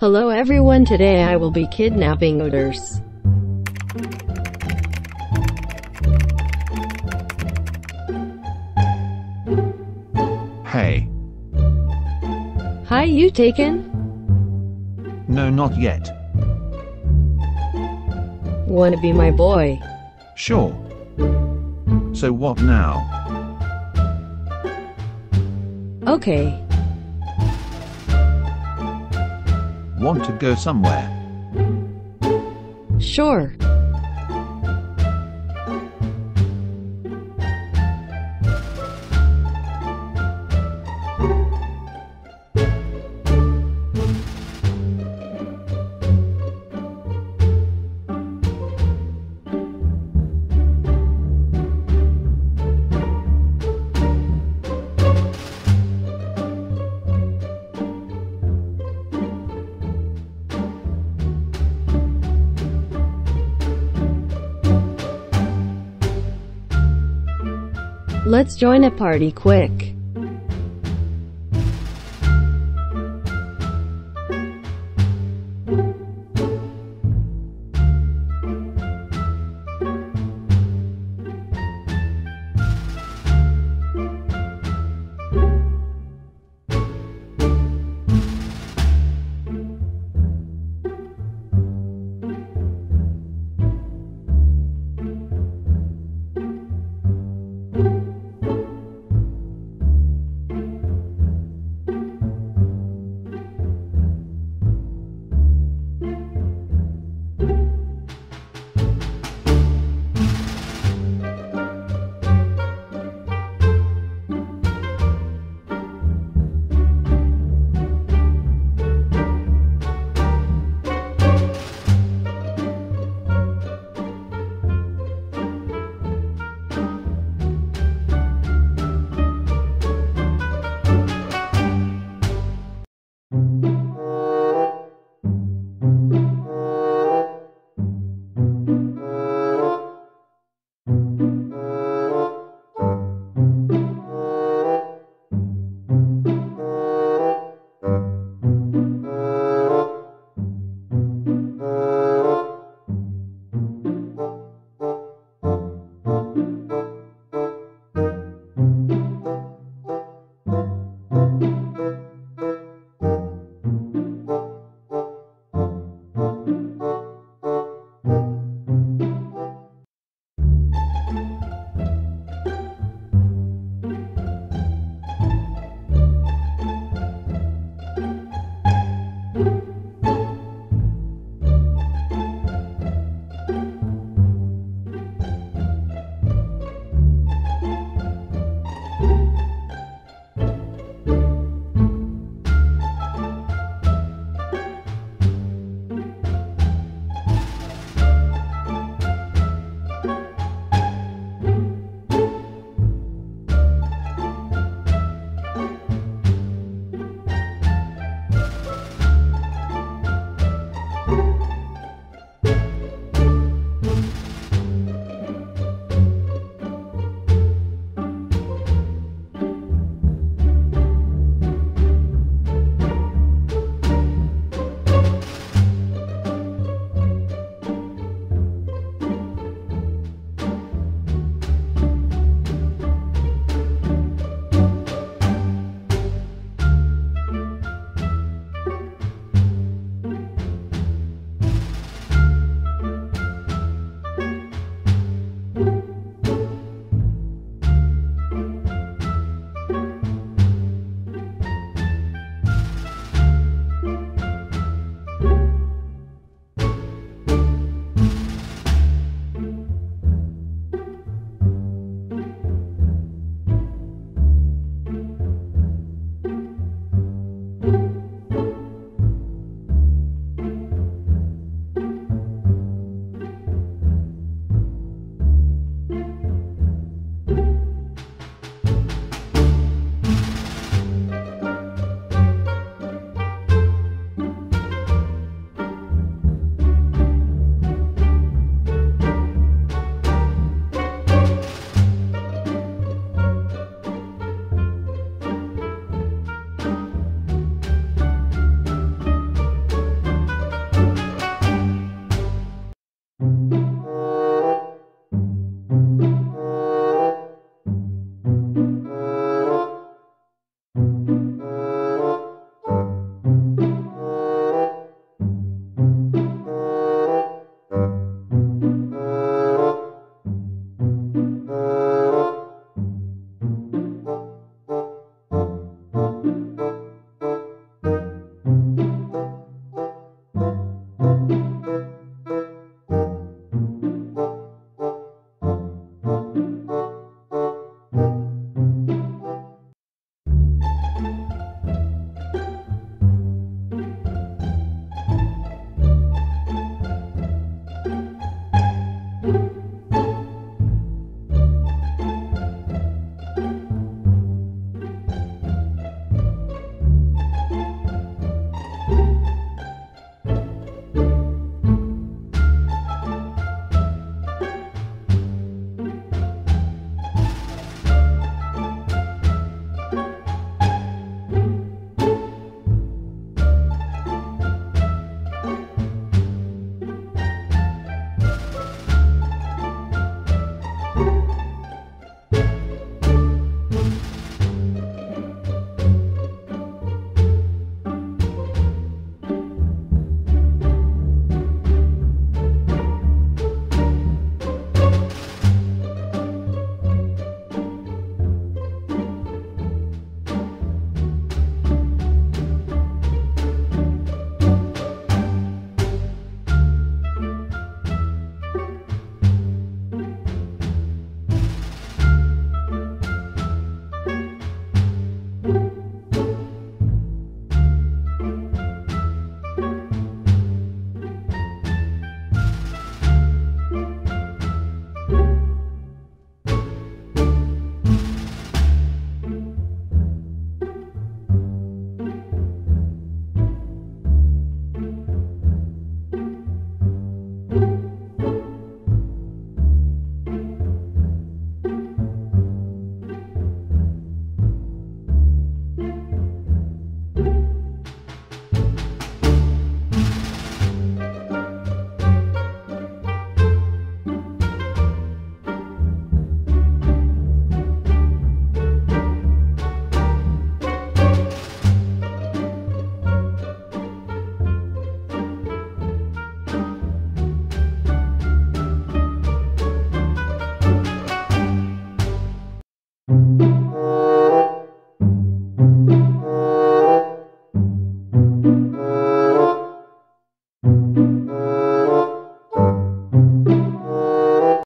Hello everyone, today I will be kidnapping otters. Hey. Hi, you taken? No, not yet. Wanna be my boy? Sure. So what now? Okay. Want to go somewhere? Sure. Let's join a party quick.